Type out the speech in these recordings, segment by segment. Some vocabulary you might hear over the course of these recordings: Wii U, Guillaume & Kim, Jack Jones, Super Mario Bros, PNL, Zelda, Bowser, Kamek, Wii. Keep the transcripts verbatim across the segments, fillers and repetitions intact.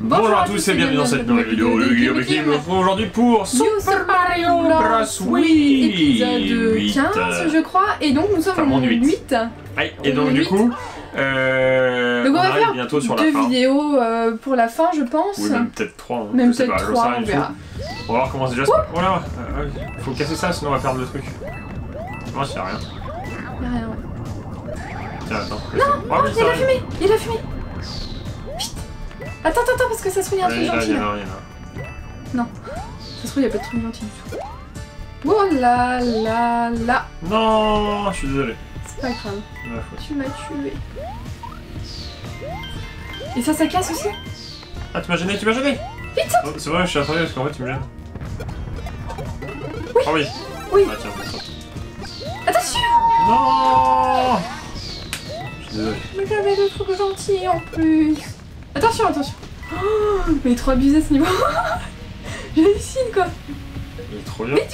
Bonjour, Bonjour à, à tous et bienvenue dans cette nouvelle vidéo de Guillaume et Kim. Nous retrouvons aujourd'hui pour Super Mario Bros. Wii épisode quinze, je crois, et donc nous sommes en huit. Ouais, et donc du coup, euh, donc on, on va faire bientôt sur la fin. Deux vidéos euh, pour la fin, je pense. Oui, même peut-être trois. Hein. Même peut-être trois, on verra. On va voir comment c'est déjà. Oh là, euh, faut casser ça, sinon on va perdre le truc. Non, il n'y a rien. Il n'y a rien, ouais. Tiens, attends. Non, oh, non, il y a la fumée, il y a la fumée. Attends, attends, attends, parce que ça se trouve, il y a un truc gentil. Là. Non, ça se trouve, il n'y a pas de truc gentil du tout. Oh là là là. Non, je suis désolé. C'est pas grave. Tu m'as tué. Et ça, ça casse aussi. Ah, tu m'as gêné, tu m'as gêné. Vite, saute. C'est vrai, je suis attendu parce qu'en fait, tu me gênes. Oui. Oh oui. Oui. Ah, tiens, attends. Attention. Non. Je suis désolé. Mais j'avais le truc gentil en plus. Attention, attention. Oh, mais trop abusé ce niveau. J'hallucine quoi. Il est trop bien. Mais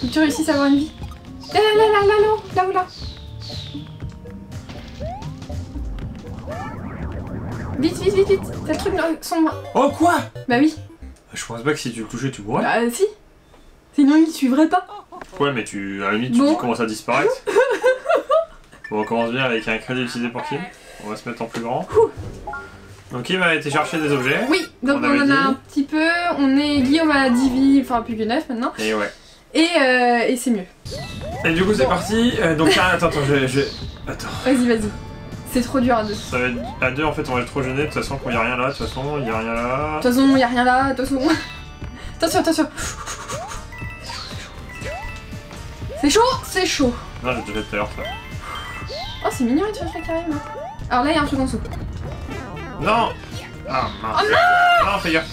tu... tu réussis à avoir une vie. Là, là, là, là, là, là, là, là. Vite, vite, vite, vite. T'as le truc sombre. Oh quoi? Bah oui. Je pense pas que si tu le couchais, tu mourrais. Bah si. Sinon, il suivrait pas. Ouais, mais tu, à la limite, bon. Tu commences à disparaître. Bon, on commence bien avec un crédit utilisé pour Kim. On va se mettre en plus grand. Donc Kim a été chercher des objets. Oui, donc on, on en dit. a un petit peu. On est Guillaume à dix vies, enfin plus que neuf maintenant. Et ouais. Et, euh, et c'est mieux. Et du coup bon. C'est parti. Euh, donc ah, attends, attends, je, je... attends. Vas-y, vas-y. C'est trop dur à deux. Ça va être à deux en fait, on va être trop gêné. De toute façon, quand il n'y a rien là, de toute façon, il n'y a rien là. De toute façon, il n'y a rien là, de toute façon. Attention, attention. C'est chaud, c'est chaud. Non, j'ai déjà fait tout à l'heure ça. Oh, c'est mignon les trucs carrément. Alors là, il y a un truc en dessous. Non. Ah mince. Oh non. Non, fais gaffe.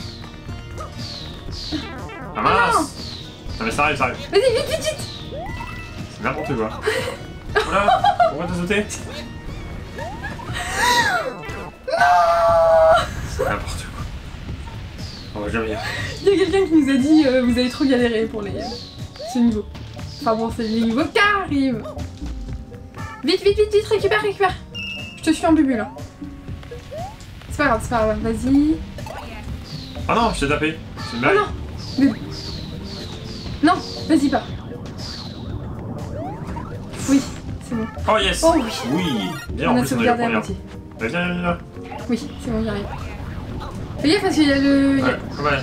Ah mince. Oh, non, mais ça arrive, ça arrive. Vas-y, vite, vite, vite. C'est n'importe quoi. Voilà. Pourquoi t'as sauté? Non. C'est n'importe quoi. On va jamais y arriver. Il y a quelqu'un qui nous a dit euh, vous avez trop galéré pour les... ce niveau. Enfin bon, c'est les niveaux qui arrivent. Vite, vite, vite, vite, récupère, récupère. Je te suis en bubu là. C'est pas grave, c'est pas grave, vas-y. Ah non, je t'ai tapé. C'est une blague. Ah non, mais... non, vas-y pas. Oui, c'est bon. Oh yes. Oh oui. Oui. Bien, on, on a sauvegardé à moitié. Viens, viens, viens. Oui, c'est bon, j'y arrive. Fais gaffe parce qu'il y a le... Ouais, a... ouais.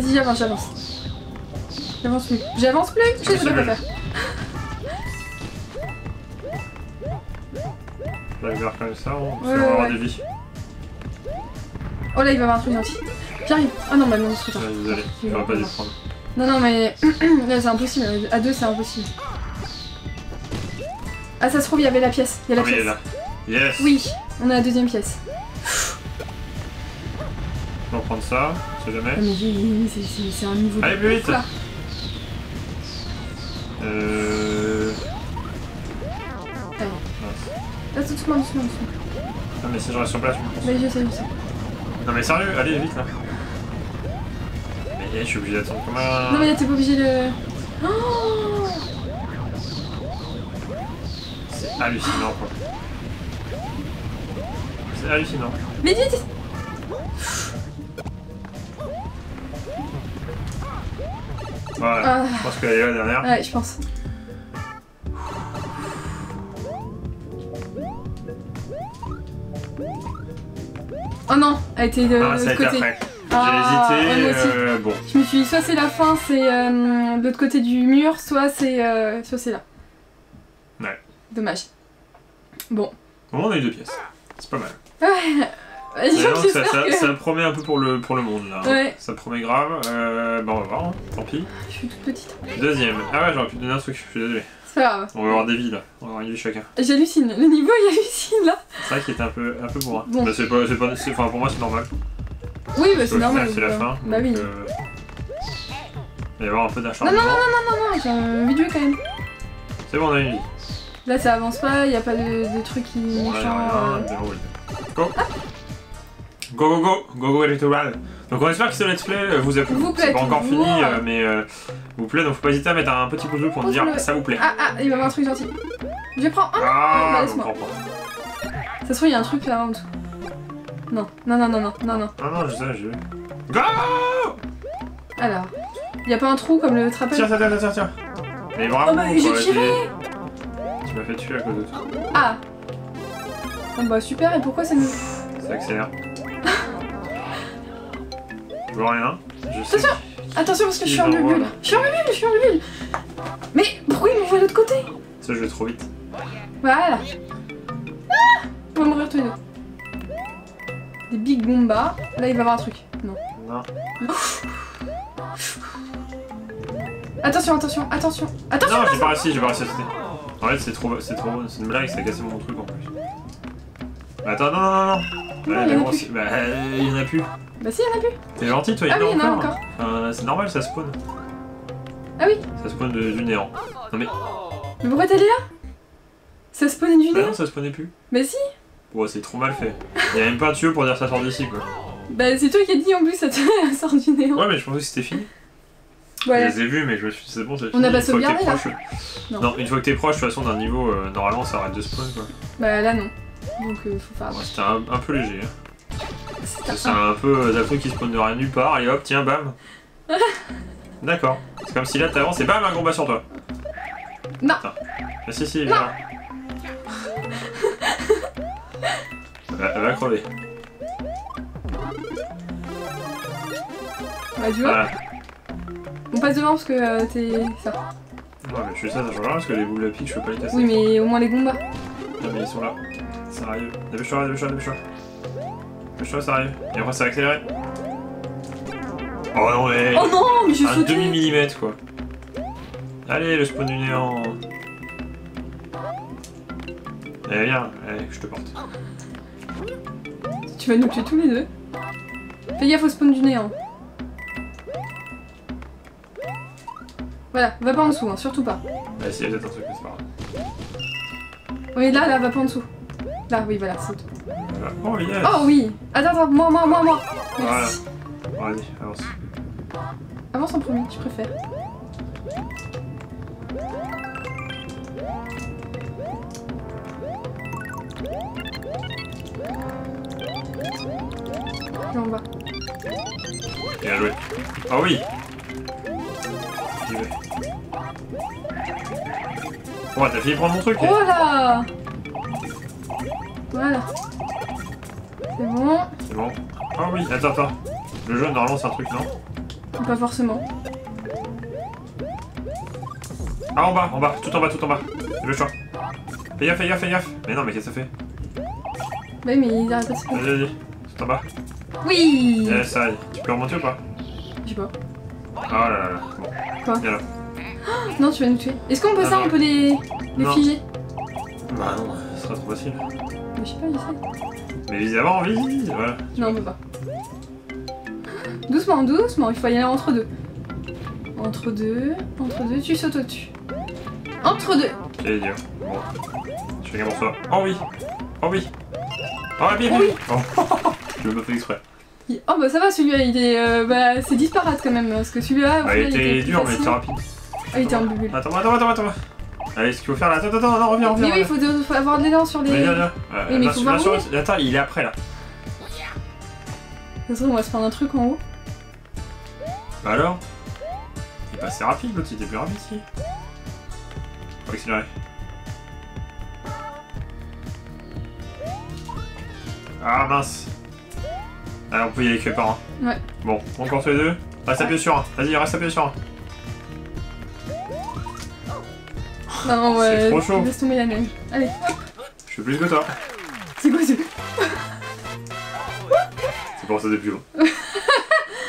Vas-y, j'avance, j'avance. J'avance plus. J'avance plus, je sais pas quoi faire. Là, il va faire comme ça, on va avoir des vies. Oh là, il va avoir un truc gentil. J'arrive. Ah non, bah non, c'est trop tard. Désolé, il va pas les prendre. Non, non, mais là, c'est impossible. À deux, c'est impossible. Ah, ça se trouve, il y avait la pièce. Il y a la pièce. Yes. Oui, on a la deuxième pièce. On va prendre ça, on sait jamais. Mais c'est un niveau. Allez, plus vite. Euh. Là, tout doucement, doucement, doucement. Non mais si je reste sur place, je me pense. Mais je sais, je sais. Non mais sérieux, allez vite là. Mais je suis obligé d'attendre comme un... Non mais là t'es pas obligé de... Oh, c'est hallucinant quoi. C'est hallucinant. Mais vite. Voilà, euh... je pense qu'elle est la dernière. Ouais, je pense. Oh non, elle était de l'autre côté. Ah, j'ai hésité. Euh, bon. Je me suis dit, soit c'est la fin, c'est euh, de l'autre côté du mur, soit c'est euh, là. Ouais. Dommage. Bon. Bon, on a eu deux pièces. C'est pas mal. Ouais. Disons que ça, ça, que... ça promet un peu pour le, pour le monde là. Ouais. Ça promet grave. Euh, bah on va voir, hein. Tant pis. Je suis toute petite. Deuxième. Ah ouais, j'aurais pu donner un truc, je suis désolée. C'est pas grave. On va avoir des vies là, on va avoir une vie chacun. J'hallucine, le niveau il hallucine là. C'est vrai qu'il était un peu, un peu bourrin. Bon. Bah c'est pas, pas enfin, pour moi c'est normal. Oui, bah c'est normal. C'est la fin. Bah donc, oui. Euh, il va y avoir un peu d'acharnement. Non, non, non, non, non, non, j'ai envie de jouer quand même. C'est bon, on a une vie. Là ça avance pas, il n'y a pas de, de truc qui bon, change. Euh... Go. Ah. Go go go, go go électoral. Donc on espère que ce let's play vous a plu. C'est pas encore fini, euh, mais euh, vous plaît, donc faut pas hésiter à mettre un petit pouce bleu pour nous dire que ça vous plaît. Ah ah, il va y avoir un truc gentil. Je prends un. Ah, bah laisse-moi. toute façon, il y a un truc là en dessous. Non, non, non, non, non, non, non. Non, non, je sais, je vais. Go! Alors, il y a pas un trou comme le trapèze? Tiens, tiens, tiens, tiens, tiens. Mais bravo. Oh bah, j'ai tiré. Tu m'as fait tuer à cause de toi. Ah. Oh bah super, et pourquoi ça nous... Ça accélère. Je vois rien. Je sais. Attention, attention parce que je suis en bulle. Je suis en bulle, je suis en bulle. Mais pourquoi il m'envoie de l'autre côté? Ça, je vais trop vite. Voilà. Ah, on va mourir tous les deux. Des big bombas. Là, il va y avoir un truc. Non. Non. Ouf. Attention, attention, attention. Attention. Non, j'ai pas réussi, j'ai pas réussi à sauter. En fait, c'est trop, c'est trop, c'est une blague, ça a cassé mon truc en plus. Attends, non, non, non. Non, bah, il y en a plus. Bah, il y en a plus. Bah si, il y en a plus. T'es gentil, toi, il y en a encore. Ah oui, il y en a encore. Enfin, c'est normal, ça spawn. Ah oui. Ça spawn de, du néant. Non mais... Mais pourquoi t'es là? Ça spawnait du bah néant. Non, ça spawnait plus. Mais si. Ouais, c'est trop mal fait. Il y a même pas un tuyau pour dire ça sort d'ici, quoi. Bah c'est toi qui as dit en plus ça sort du néant. Ouais, mais je pensais que c'était fini. Ouais. Je les ai vus, mais je me suis dit c'est bon, c'est fini. On a pas sauvegardé là. Non. Non, une fois que t'es proche, de toute façon, d'un niveau, euh, normalement, ça arrête de spawn, quoi. Bah là, non. Donc euh, faut faire... Ouais, c'était un, un peu léger. C'est un peu euh, truc qui spawn de rien nulle part, et hop, tiens, bam. D'accord. C'est comme si là, t'avances et bam, un gros bas sur toi. Non. Attends. Bah si, si, viens là. Va, va crever. Bah tu vois voilà. On passe devant parce que euh, t'es... ça. Ouais mais je suis ça, ça change rien parce que les boules à pique, je peux pas les casser. Oui mais au moins les gombas. Non mais ils sont là. Ça arrive. Dépêche-toi, dépêche-toi, dépêche-toi. Dépêche-toi, ça arrive. Et après ça va accélérer. Oh non mais... Oh non mais j'ai sauté. Un demi-millimètre quoi. Allez le spawn du néant. Allez viens, allez je te porte. Tu vas nous tuer tous les deux. Fais gaffe au spawn du néant. Voilà, va pas en dessous, hein, surtout pas. Bah si, il y a peut-être un truc, mais c'est pas grave. Oui, là, là, va pas en dessous. Là, oui, voilà, c'est tout. Voilà. Oh, yes. Oh oui. Attends, attends, moi, moi, moi, moi. Merci. Voilà. Allez, avance. Avance en premier, tu préfères. Là, en bas. Bien joué. Ah oh, oui. Oh, t'as failli prendre mon truc! Oh là! Voilà! C'est bon! C'est bon! Ah oh oui! Attends, attends! Le jeu, normalement, c'est un truc, non? Pas forcément! Ah, en bas, en bas! Tout en bas, tout en bas! Le choix! Fais gaffe, fais gaffe, fais gaffe! Mais non, mais qu'est-ce que ça fait? Oui, mais il arrête pas de se faire! Vas-y, vas-y! Tout en bas! Oui! Yes, ça y est! Tu peux remonter ou pas? Je sais pas! Oh là là là! Bon! Quoi? Viens là! Non, tu vas nous tuer. Est-ce qu'on peut ah ça, non. on peut les, les figer? Bah non, ce sera trop facile. Mais je sais pas, j'essaie. Mais visez avant, vise. Voilà. Non, on peut pas. Doucement, doucement, il faut y aller entre deux. Entre deux, entre deux, tu sautes au-dessus. Entre deux. J'allais dire. Bon. Je fais un morceau. Oh oui. Oh oui. Oh bien, bien. Oh. Je l'ai pas fait exprès. Oh bah ça va, celui-là, il est... Euh, bah c'est disparate quand même, parce que celui-là... Bah, il était dur, mais c'est rapide. Ah, il était en bulle. Attends, attends, attends, attends. Allez, ce qu'il faut faire là. Attends, attends, non, reviens, reviens. Mais oui, il faut, de, faut avoir de l'élan sur les. Mais viens, viens. Euh, oui, mais il faut voir. Attends, il est après là. Ça se trouve, on va se prendre un truc en haut. Bah alors. Il est passé rapide, l'autre, il était plus rapide ici. Faut accélérer. Ah mince. Allez, on peut y aller que par un. Ouais. Bon, encore tous les deux. Reste appuyé sur un. Vas-y, reste appuyé sur un. Non, ouais, c'est trop chaud. Laisse tomber la neige. Allez, hop. Je fais plus que toi. C'est quoi ce... C'est pour ça depuis long.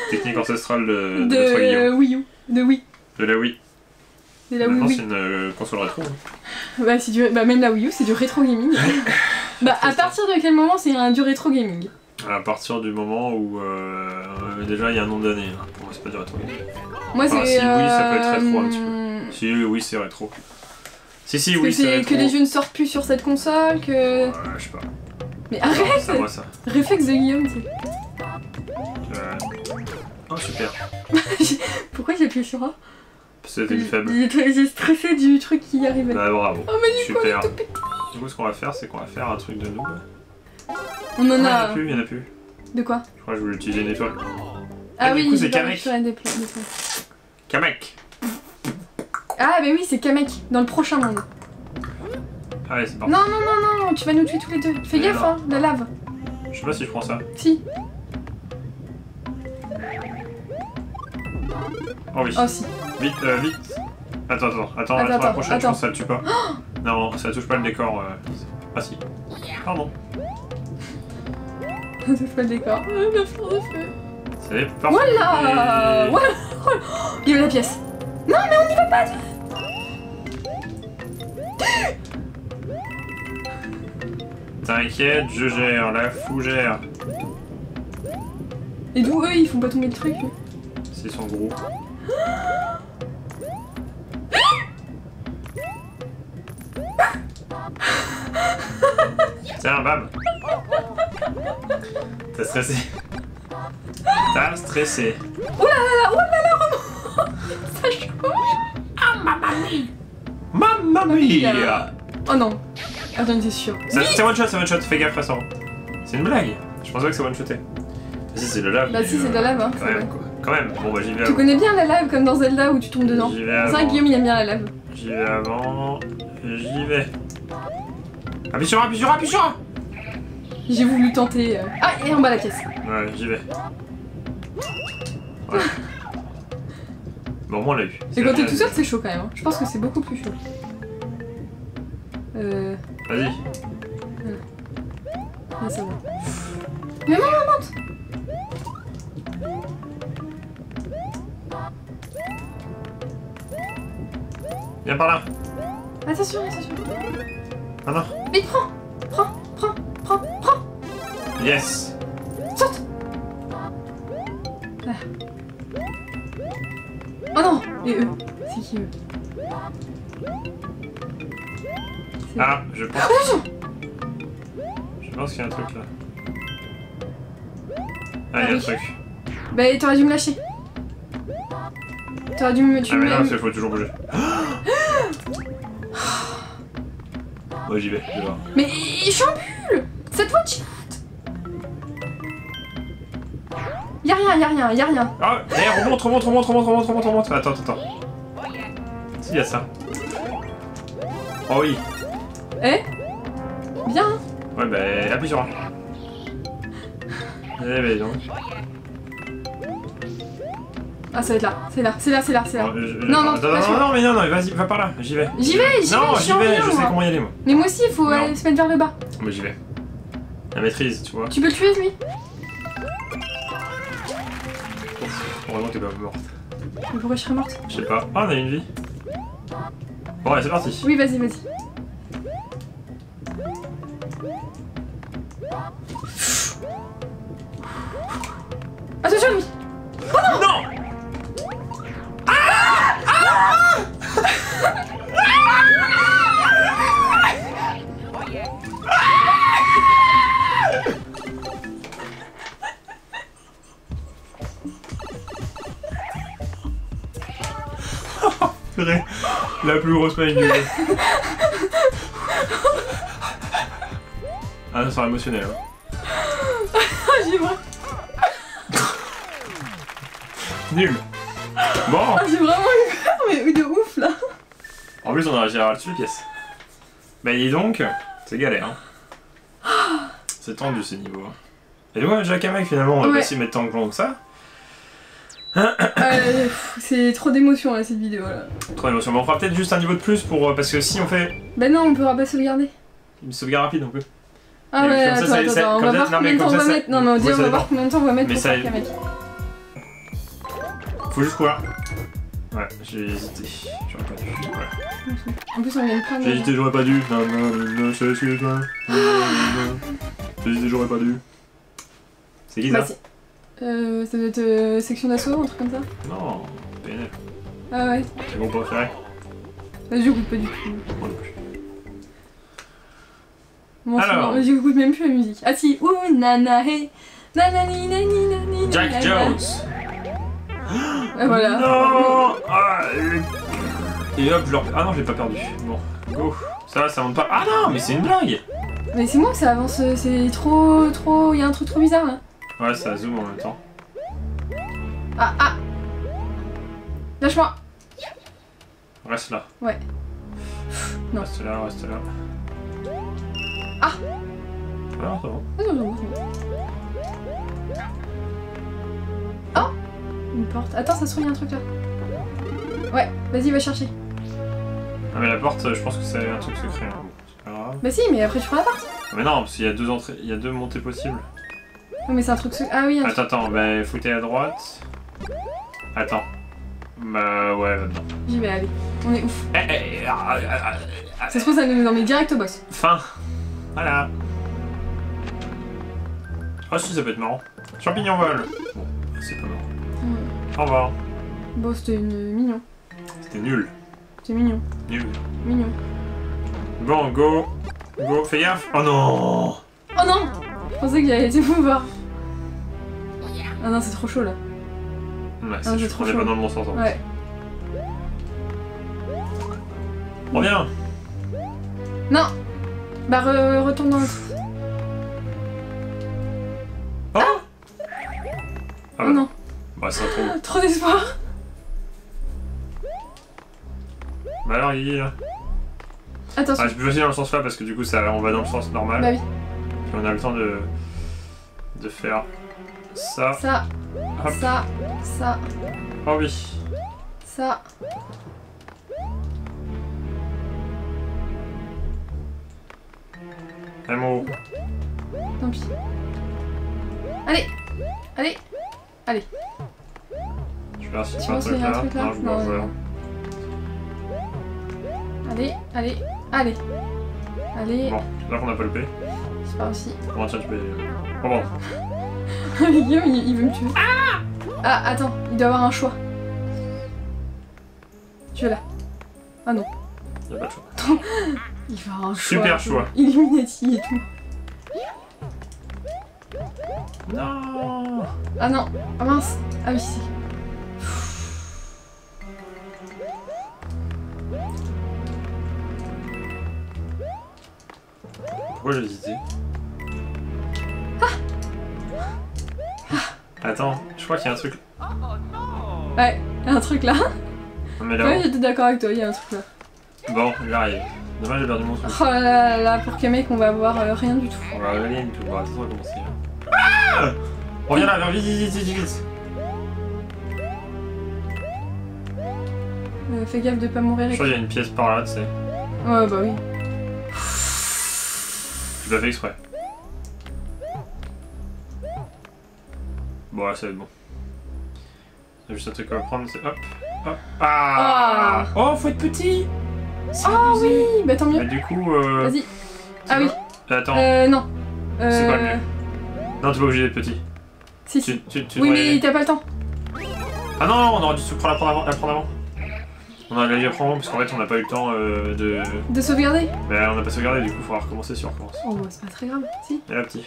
Technique ancestrale de, de, de notre Guillaume. Wii U. De Wii. De la Wii. De la Maintenant, Wii. Maintenant, c'est une euh, console rétro. Hein. Bah, c'est du... bah, même la Wii U, c'est du rétro gaming. Bah, à partir de quel moment c'est du rétro gaming? À partir du moment où euh, déjà il y a un nombre d'années. Hein. Pour moi, c'est pas du rétro gaming. Moi, enfin, c'est. Si euh... oui, ça peut être rétro un petit peu. Si oui, c'est rétro. Si, si, oui, c'est que les jeux ne sortent plus sur cette console, que... Ouais, je sais pas. Mais arrête ça, moi, ça. Réflexe de Guillaume, tu sais. Euh... Oh, super. Pourquoi j'ai appuyé sur A? Parce que c'était du faible. J'ai stressé du truc qui arrivait. Bah, bravo. Oh, mais du coup, super. Tout petit. Du coup, ce qu'on va faire, c'est qu'on va faire un truc de noob. On en a... Il y en a plus. De quoi? Je crois que je voulais utiliser une étoile. Ah oui, c'est Kamek. Kamek. Ah bah oui, c'est Kamek, dans le prochain monde. Ah ouais, c'est bon. Non, non, non, non, tu vas nous tuer tous les deux. Fais gaffe, hein, la lave. Je sais pas si je prends ça. Si. Oh oui. Oh si. Vite, euh, vite. Attends, attends, attends, attends, attends la prochaine, attends. Je pense que ça le tue pas. Oh non, ça touche pas le décor. Euh... Ah si. Pardon. Ça touche pas le décor. Le fond de feu. C'est parfait. Voilà. Et... voilà. Il y a la pièce. Non, mais on n'y va pas. T'inquiète, je gère la fougère. Et d'où eux, ils font pas tomber le truc? C'est son gros. Tiens, bam. T'as stressé. T'as stressé. Oh là là là, oh là là, remonte. Ça chauffe. Ah, mamma mia. Mamma mia. Oh non. Attends, c'est sûr. C'est one shot, c'est one shot, fais gaffe, façon. C'est une blague. Je pensais que c'est one shoté. Bah si, c'est de la lave. Bah si, c'est de la lave, hein. Quand même, quoi. Quand même, bon bah j'y vais. Tu connais bien la lave comme dans Zelda où tu tombes dedans. C'est vrai que Guillaume il aime bien la lave. J'y vais avant. J'y vais. Appuie sur un, appuie sur un, appuie sur un. J'ai voulu tenter. Euh... Ah, et en bas la pièce. Ouais, j'y vais. Ouais. Bon, moi on l'a eu. Et quand t'es tout seul, c'est chaud quand même. Hein. Je pense que c'est beaucoup plus chaud. Euh. Vas-y. Là, ah, ça va. Mais maman, monte. Viens par là. Attention, attention. Ah non. Mais prends, prends, prends, prends, prends. Yes. Saute. Ah. Oh non. Et eux. C'est qui eux? Ah, je pense. Attention. Je pense qu'il y a un truc là. Ah, il ah, y a oui. un truc. Bah, t'aurais dû me lâcher. T'aurais dû me. Tu ah, mais non, il faut toujours bouger. Ouais, j'y vais, je vais voir. Mais il chambule! Cette fois, chat! Y'a rien, y'a rien, y'a rien. Ah, eh, remonte, remonte, remonte, remonte, remonte, remonte, remonte. Attends, attends, attends. Si, y'a ça. Oh oui. Eh? Bien. Ouais, bah, appuie sur un. Eh, bah, non. Ah, ça va être là, c'est là, c'est là, c'est là, c'est là. Non, je, je, non, non, non, non, non, mais non, non, vas-y, va par là, j'y vais. J'y vais, j'y vais. Non, j'y vais, je sais comment y aller, moi. Mais moi aussi, il faut aller se mettre vers le bas. Moi, j'y vais. La maîtrise, tu vois. Tu peux le tuer, lui. Heureusement que t'es pas morte. Mais pourquoi je serais morte? Je sais pas. Ah, on a une vie. Bon, ouais, c'est parti. Oui, vas-y, vas-y. Attention, lui. Oh non! Non! La plus grosse panique du jeu. Ah, ça sera émotionnel. Hein. J'y vois. Nul. Bon. Ah, j'ai vraiment eu peur, mais de ouf là. En plus, on a réussi à dessus les pièces. Bah, dis donc, c'est galère. Hein. C'est tendu ces niveaux. Et ouais, Jack et Mike, finalement, on va pas s'y mettre tant que long que ça. euh, c'est trop d'émotion là cette vidéo là. Trop d'émotion, mais on fera peut-être juste un niveau de plus pour. Parce que si on fait. Bah non, on pourra pas sauvegarder. Une sauvegarde rapide on peut. Ah ouais, attends, ça, attends, ça, attends, on va voir combien de temps on va mettre. Non, mais on va voir combien de temps on va mettre pour faire Kamek. Faut juste courir. Ouais, j'ai hésité. J'aurais pas dû. Ouais. En plus, on vient de prendre. J'ai hésité, j'aurais pas dû. Non, non, non, excuse-moi. J'ai hésité, j'aurais pas dû. C'est qui ça? Euh, ça doit être euh, section d'assaut, un truc comme ça? Non, P N L. Ah ouais. C'est mon préféré. Bah, je goûte pas du tout. Moi non plus. Moi non, je goûte même plus la musique. Ah si, ouh, nana, hey. Nanani, nani, nani, Jack Jones. Et voilà. Non. Et hop, je leur. Ah non, j'ai pas perdu. Bon, go. Ça, ça monte pas. Ah non, mais c'est une blague. Mais c'est moi que ça avance, c'est trop, trop... Il y a un truc trop bizarre là. Ouais, ça zoome en même temps. Ah, ah! Lâche-moi! Reste là. Ouais. Pff, non. Reste là, reste là. Ah! Ah, ça va. Ah, ça va, ça va. Oh! Une porte. Attends, ça se trouve, il y a un truc là. Ouais, vas-y, va chercher. Non, mais la porte, je pense que c'est un truc secret. Hein. C'est pas grave. Bah si, mais après, tu prends la porte. Mais non, parce qu'il y a deux entrées, il y a deux montées possibles. Non, mais c'est un truc secret. Ah oui, un Attends, truc... attends, bah, foutez à droite. Attends. Bah ouais, maintenant. J'y vais, allez. On est ouf. Eh, eh, ah, ah, ah, ah, ça se trouve, ça nous emmène direct au boss. Fin. Voilà. Ah oh, si, ça peut être marrant. Champignon vol. Bon, c'est pas marrant. Mmh. Au revoir. Bon, c'était une... mignon. C'était nul. C'était mignon. Nul. Mignon. Bon, go. Go, fais gaffe. Oh non. Oh non. Je pensais que j'allais été mouvoir. Ah non, c'est trop chaud là. Ouais, ah, je prenais pas dans le bon sens. Ouais. Reviens. Non. Bah re retourne dans le... Oh. Ah, ah bah. Oh non. Bah ça trop... trop d'espoir. Bah alors il est là. Attention. Ah, je peux passer dans le sens là parce que du coup ça, on va dans le sens normal. Bah oui. Et on a le temps de... de faire... ça... ça... Hop. Ça, ça. Oh oui. Ça. M O. Tant pis. Allez. Allez. Allez. Je vais voir si tu penses qu'il y a un truc là. Non, je non, non. Allez, allez, allez. Allez. Bon, là qu'on a pas le P. C'est pas aussi. Bon, tiens, tu peux y aller. Oh bon. Guillaume, il veut me tuer. Ah, ah, attends, il doit avoir un choix. Tu es là. Ah non. Il n'y a pas de choix. Attends. Il va avoir un choix. Super choix. Illuminati et tout. Non. Ah non. Ah mince. Ah oui, si. Pourquoi j'ai hésité? Attends, je crois qu'il y a un truc. Ouais, il y a un truc là. Mais là. Ouais, j'étais d'accord avec toi, il y a un truc là. Bon, j'arrive. Dommage, j'ai perdu mon truc. Oh là là là, pour Kamek, on va avoir euh, rien du tout. On va rien du tout, on va attendre de commencer. Ah, on vient là, viens, vite, vite, vite, vite. Euh, fais gaffe de pas mourir. Je crois qu'il y a une pièce par là, tu sais. Ouais, bah oui. Je l'ai fait exprès. Bon, là, ça va être bon. C'est juste un truc à prendre, c'est hop, hop, ah, ah. Oh, faut être petit. Oh abusé. Oui, bah tant mieux. Bah, du coup, euh... vas-y. Ah oui. Attends. Euh, non. Euh... C'est pas le mieux. Non, t'es pas obligé d'être petit. Si, si. Tu, tu, tu oui, mais t'as pas le temps. Ah non, non, on aurait dû se prendre la prendre avant. La prendre avant. On a la prendre avant parce qu'en fait, on n'a pas eu le temps euh, de... De sauvegarder. Bah, on n'a pas sauvegardé, du coup, il faudra recommencer sur recommence. Oh, bah, c'est pas très grave, si. Et là, petit.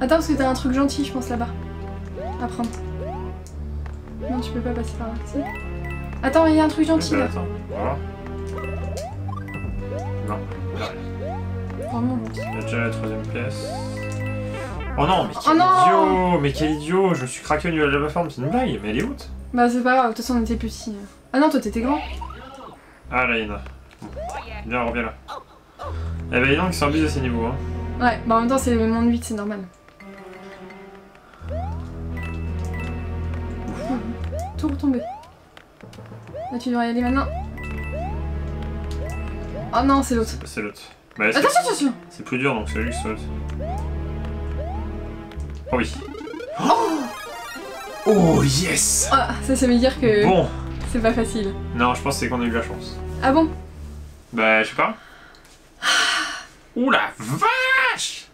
Attends, parce que t'as un truc gentil, je pense, là-bas. À prendre. Non, tu peux pas passer par là. Si. Attends, il y a un truc gentil, là. Attends, voilà. Non, j'arrive. Vraiment, bon. Il y a déjà la troisième pièce. Oh non, mais quel oh, non idiot. Mais quel idiot. Je me suis craqué au niveau de la plateforme, c'est une blague, mais elle est haute. Bah, c'est pas grave, de toute façon, on était petits. Ah non, toi, t'étais grand. Ah, là, il y en a. Viens, reviens là. Eh ben, il y en a qui s'embusent à ces niveaux, hein. Ouais, bah en même temps, c'est le monde huit, c'est normal. Tout retombé. Là, tu devrais y aller maintenant. Oh non, c'est l'autre. C'est l'autre. Bah, attention, attention. C'est plus dur, donc c'est lui qui saute. Oh oui. Oh, oh yes. Ah, ça, ça veut dire que... Bon. C'est pas facile. Non, je pense que c'est qu'on a eu la chance. Ah bon? Bah, je sais pas. Ouh la vache!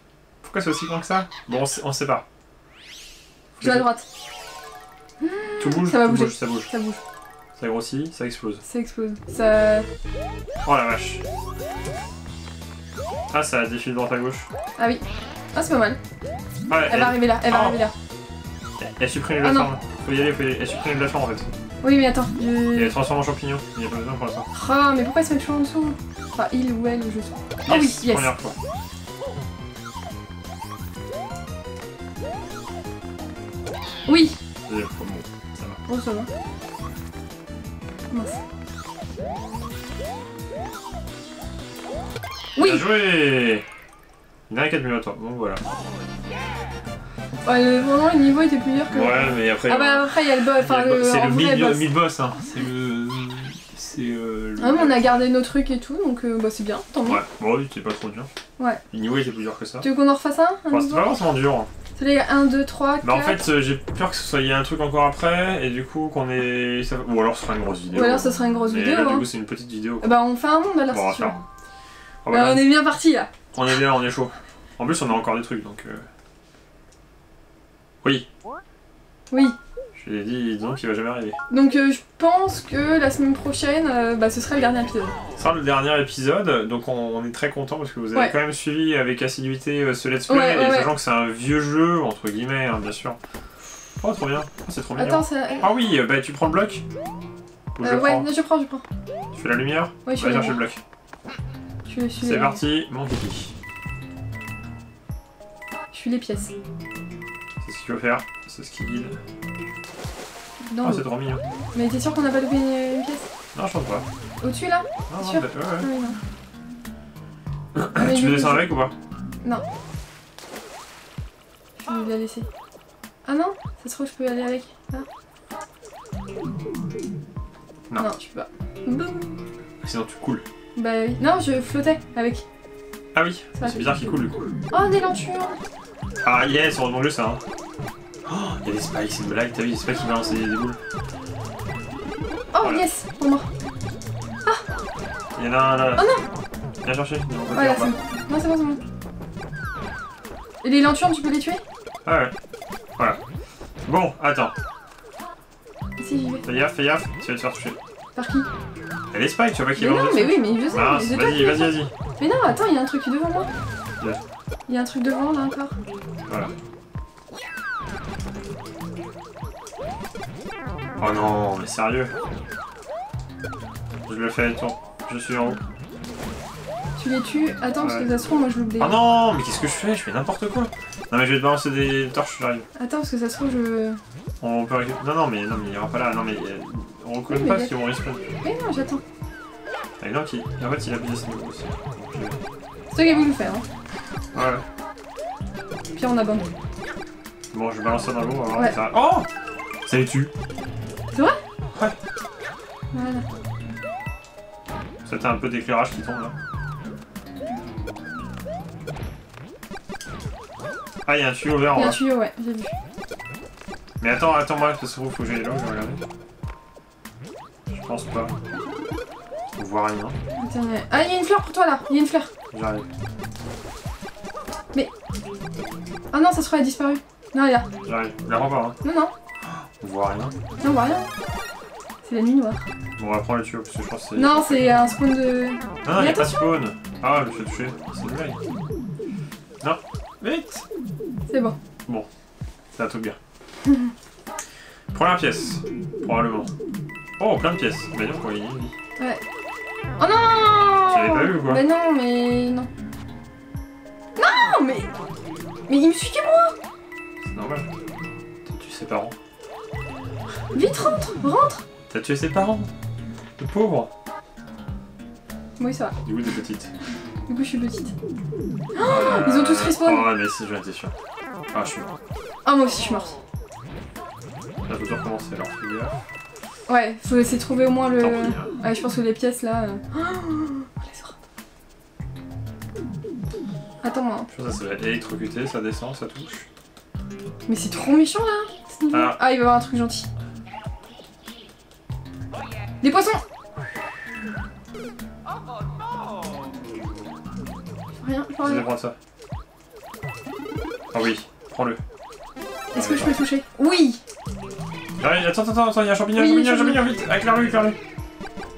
Pourquoi c'est aussi grand que ça? Bon, on sait pas. Je vais à droite. Tout bouge, ça va bouger. Bouge, ça bouge. Ça bouge. Ça grossit, ça explose. Ça explose. Ça... Oh la vache. Ah, ça défile droite à gauche. Ah oui. Ah, c'est pas mal. Ah, elle, elle va arriver là, elle oh. va arriver là. Elle supprime la forme. Faut y aller, faut y aller. Elle supprime la forme en fait. Oui, mais attends, je... Il est transformé en champignon, il n'y a pas besoin pour l'instant. Ah, mais pourquoi ils se mettent toujours en dessous? Enfin, il ou elle, je sais. Oh yes, oui, yes. Première fois. Oui. Et après, bon, ça va. Oh, ça va. Mince. Oui. Bien joué. Il y en a quatre mille à toi, donc voilà. Ouais, vraiment, le niveau était plus dur que... Ouais, mais après... Ah bah après, il y a le boss, enfin le... C'est le mid-boss, hein, c'est le... C'est euh... Ah mais on a gardé nos trucs et tout, donc euh, bah c'est bien, tant mieux. Ouais, bon, c'était pas trop dur. Ouais. Le niveau était plus dur que ça. Tu veux qu'on en refasse un, un enfin, c'est pas forcément dur. C'est les un, deux, trois, quatre... Bah en fait, euh, j'ai peur que ce soit... Il y a un truc encore après, et du coup, qu'on ait... Ça... Ou alors ce sera une grosse vidéo. Ou alors ce sera une grosse mais vidéo, là, hein. Du coup, c'est une petite vidéo. Bah on fait un monde, alors, bon, si on, oh, bah, bah, on est bien parti là. On est bien, on est chaud. En plus, on a encore des trucs, donc... Euh... Oui. Oui. Je l'ai dit, donc il va jamais arriver. Donc euh, je pense que la semaine prochaine, euh, bah, ce sera le dernier épisode. Ce sera le dernier épisode, donc on, on est très content parce que vous avez ouais. quand même suivi avec assiduité euh, ce let's play, ouais, ouais, et ouais. sachant que c'est un vieux jeu, entre guillemets, hein, bien sûr. Oh, trop bien. Oh, c'est trop mignon. Attends, ça... Ah oui, bah tu prends le bloc Ou euh, je Ouais, prends. Non, je prends, je prends. Tu fais la lumière? Ouais, je vais chercher le bloc. C'est parti, mon pipi. Je suis les pièces. C'est ce qu'il faut faire, c'est ce qui guide. Ah, oh, c'est trop mignon. Mais t'es sûr qu'on n'a pas loupé une, une pièce? Non, je pense pas. Au-dessus là? Non, non, sûr bah, ouais, ouais. Ah, non. Mais tu veux descendre avec ou pas? Non. Je vais la laisser. Ah non? Ça se trouve, je peux aller avec. Ah. Non. Non, tu peux pas. Boum. Sinon, tu coules. Bah oui. Non, je flottais avec. Ah oui, c'est bizarre qu'il coule du coup. Oh, des lentures! Ah yes, heureusement que ça hein. Oh, y'a des spikes, c'est une blague, t'as vu, des spikes qui balancent des boules. Oh voilà. Yes, pour moi. Ah y'en a un là, là. Oh non. Viens chercher, non, on peut voilà, faire, là, non c'est bon, c'est bon. Et les lanturnes, tu peux les tuer? Ah ouais, voilà. Bon, attends. Si j'y vais. Fais gaffe, fais gaffe, tu vas te faire toucher. Par qui? Y'a des spikes, tu vois pas qui balancent. Non mais oui, mais je sais, ah, je vas-y, vas-y, vas-y. Mais non, attends, y'a un truc qui est devant moi. Yes. Il y a un truc devant là encore. Voilà. Oh non, mais sérieux. Je le fais, attends. Je suis en haut. Tu les tues? Attends, ouais. Parce que ça se trouve, moi je loupe des... Oh non, mais qu'est-ce que je fais? Je fais n'importe quoi. Non mais je vais te balancer des torches, j'arrive. Attends, parce que ça se trouve, je... On peut... Non, non, mais non, mais il n'y aura pas là. Non, mais on reconnaît oui, pas si on respawn. Mais non, j'attends. Ah non, qui... En fait, il a bien ce niveau aussi. C'est toi qui a voulu le faire, hein. Ouais. Puis on abandonne. Bon, je balance ça dans l'eau, on va voir. Ouais. Ça... Oh, ça les tue. C'est vrai? Ouais. Voilà. C'était un peu d'éclairage qui tombe là. Ah, il y a un tuyau vert en bas. Il y a un tuyau, ouais, j'ai vu. Mais attends, attends, moi, parce que faut que j'aille là, je vais regarder. Je pense pas. On voit rien. Attends, mais... Ah, il y a une fleur pour toi là, il y a une fleur. J'arrive. Mais... Ah non, ça se trouve, elle a disparu. Non, elle est là. J'arrive. La rend pas, hein. Non, non. On voit rien. Non, on voit rien. C'est la nuit noire. Bon, on va prendre le tuyau, parce que je pense que c'est... Non, c'est un spawn de... Non, non, y'a pas de spawn. Ah, je me suis touché. C'est une blague. Non. Vite. C'est bon. Bon. Ça va tout bien. Première pièce. Probablement. Oh, plein de pièces. Bah non, quoi, il y a une vie. Ouais. Oh non. Tu l'avais pas vu ou quoi? Bah non, mais... Non. Non, mais... Mais il me suit que moi! C'est normal. T'as tué ses parents. Vite, rentre! Rentre! T'as tué ses parents! Le pauvre! Oui, ça va. Du coup, t'es petite. Du coup, je suis petite. Oh, euh... ils ont tous respawn! Oh, ouais, mais si, j'en étais sûr. Ah, je suis mort. Ah, moi aussi, je suis morte. Là, faut recommencer alors, fais gaffe. Ouais, faut essayer de trouver au moins le. Pis, hein. Ouais, je pense que les pièces là. Euh... Oh, les sortes. Attends-moi. Je pense que ça va électrocuter, ça descend, ça touche. Mais c'est trop méchant là. Ah. Ah, il va y avoir un truc gentil. Des poissons. Rien, je vais prendre ça. Ah oui, prends-le. Est-ce que je peux toucher? Oui. Attends, attends, attends, il y a un champignon, oui, champignon, champignon, vite. Éclaire-le, éclaire-le.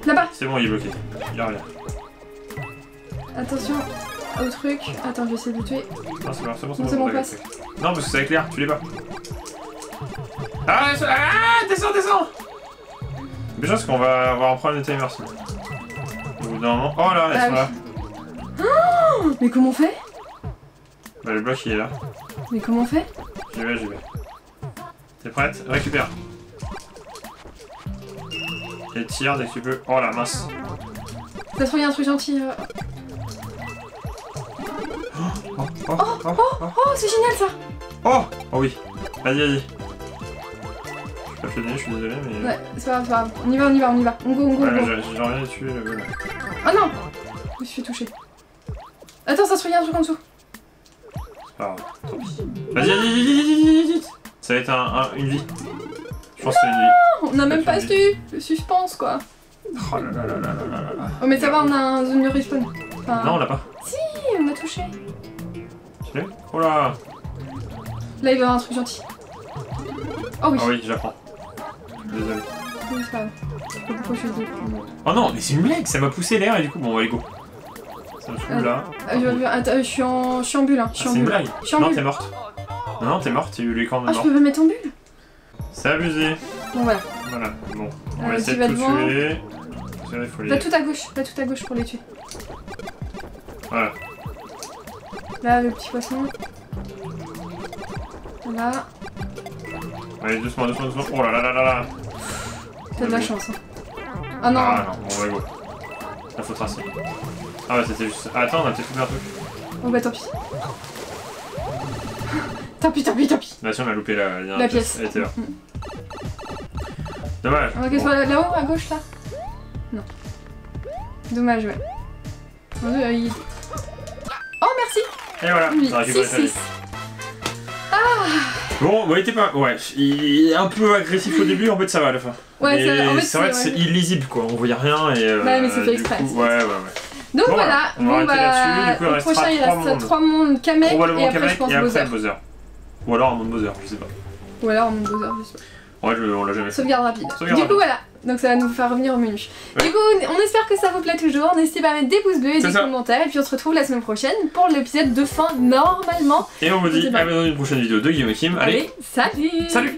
Là-bas. C'est bon, il est bloqué. Il a rien. Attention. Au truc, attends, je vais essayer de le tuer. Non, c'est bon, c'est bon, c'est bon, bon, bon passe. Non, parce que ça éclaire, tu l'es pas. Ah, ah, descends, descends. Déjà, parce qu'on va avoir un problème de timer sinon. Au bout d'un moment. Oh là, elles ah, sont oui. là. Oh, mais comment on fait? Bah, le bloc il est là. Mais comment on fait? J'y vais, j'y vais. T'es prête? Récupère. Et tire dès que tu peux. Oh la mince. Ça se trouve, il y a un truc gentil. Euh... Oh, oh, oh, oh, oh, oh, oh c'est génial ça! Oh, oh oui. Vas-y, vas-y. Je suis désolé, je suis désolé, mais. Ouais, c'est pas grave, c'est pas grave. On y va, on y va, on y va. On go, on go, ouais, on go. J'ai rien tué le gueule. Oh non! Je me suis fait toucher. Attends, ça se trouve, il y a un truc en dessous. C'est pas grave, tant pis. Vas-y, vas-y, vas-y, vas-y. Ça va être un, un, une vie. Je pense non, que c'est une vie. On n'a même pas su le suspense quoi. Oh là là là là là là là. Oh mais ça va, on a un zone de respawn. Enfin... Non, on l'a pas. Si, on m'a touché. Tu l'as? Oh là. Là, il va y avoir un truc gentil. Oh oui. Ah oh, oui, j'apprends. Désolé. Oui, c'est pas grave. Je sais pas pourquoi je suis désolé. Oh non, mais c'est une blague, ça m'a poussé l'air et du coup, bon, allez go. Ça me fout euh, là. Euh, je, je, attends, je suis en, je suis en bulle. Hein. Ah, c'est une blague. Non, t'es morte. Non, non, t'es morte, t'as eu l'écran de mort. Ah, je peux me mettre en bulle? C'est abusé. Bon, voilà. Voilà, bon. On euh, va essayer de tout tuer. Vrai, faut les... Là, tout à gauche, là, tout à gauche pour les tuer. Voilà. Là, le petit poisson. Voilà. Allez, doucement, doucement, doucement. Oh là là là là là. T'as de la chance, hein. Ah non. Ah non, bon, on va go. Là, faut tracer. Ah ouais, c'était juste... Ah, attends, on a peut-être coupé un truc. Bon, bah, tant pis. Tant pis, tant pis, tant pis. Là, si on a loupé la, la, la pièce. pièce. Elle était là. Mmh. Dommage. On va qu'elle bon. soit là-haut, à gauche, là. Non. Dommage, ouais. Oh, il... oh merci. Et voilà, oui. Ça récupère la vie. Ah. Bon, bah, il était pas... Ouais, il est un peu agressif au début, en fait, ça va à la fin. Ouais, ça va. En fait, c'est vrai que c'est illisible, quoi. On voyait rien et... Euh, bah, mais c'est fait exprès. Coup, ouais, ouais, ouais. Donc bon, voilà, on va bon, bah, du coup, il reste prochain il reste trois mondes, Kamek et après Kamek, je pense et après, Bowser. Bowser. Ou alors un monde Bowser, je sais pas. Ou alors un monde Bowser, je sais pas. Ouais, je, on l'a jamais fait. Sauvegarde rapide. Sauvegarde du coup rapide. Voilà, donc ça va nous faire revenir au menu. Ouais. Du coup, on espère que ça vous plaît toujours, n'hésitez pas à mettre des pouces bleus et des ça. commentaires. Et puis on se retrouve la semaine prochaine pour l'épisode de fin normalement. Et on vous dit à bientôt dans une prochaine vidéo de Guillaume et Kim. Allez, Allez salut. Salut.